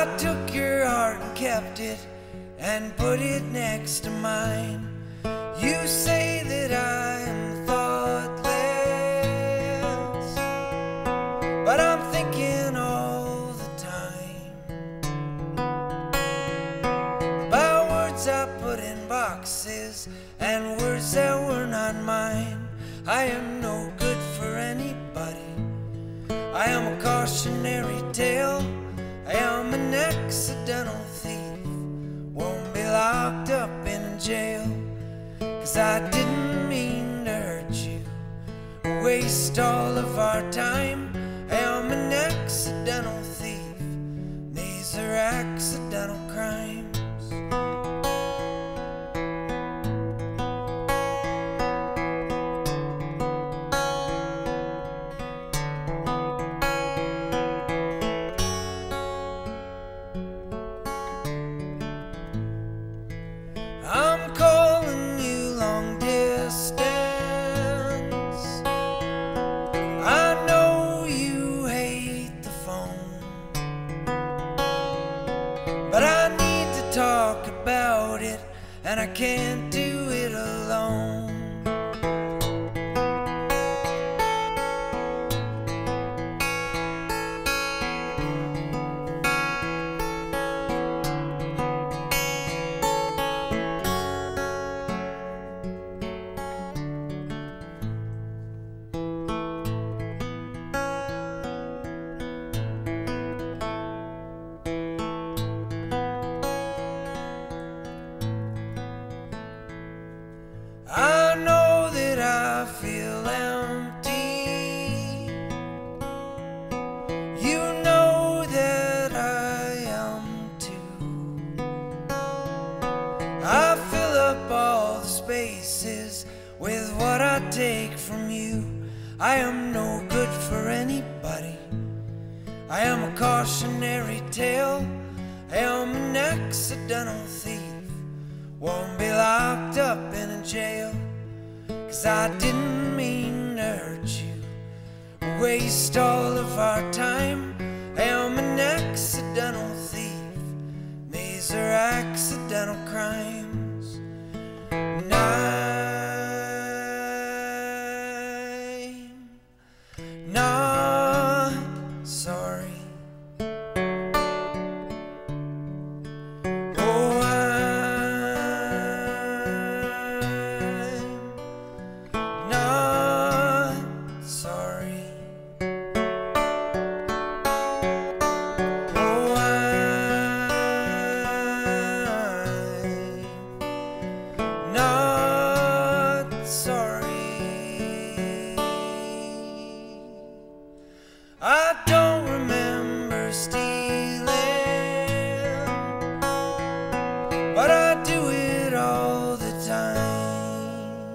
I took your heart and kept it and put it next to mine. You say that I'm thoughtless, but I'm thinking all the time about words I put in boxes and words that were not mine. I am no good for anybody. I am a cautionary tale. I am an accidental thief. Won't be locked up in jail, 'cause I didn't mean to hurt you, waste all of our time. I am an accidental thief. These are accidental crimes. I'm calling you long distance. I know you hate the phone, but I need to talk about it, and I can't do it alone. I know that I feel empty. You know that I am too. I fill up all the spaces with what I take from you. I am no good for anybody. I am a cautionary tale. I am an accidental thief. Won't be locked up in a jail, 'cause I didn't mean to hurt you, waste all of our time. I am an accidental thief. These are accidental crimes. And I'm not sorry. I don't remember stealing, but I do it all the time.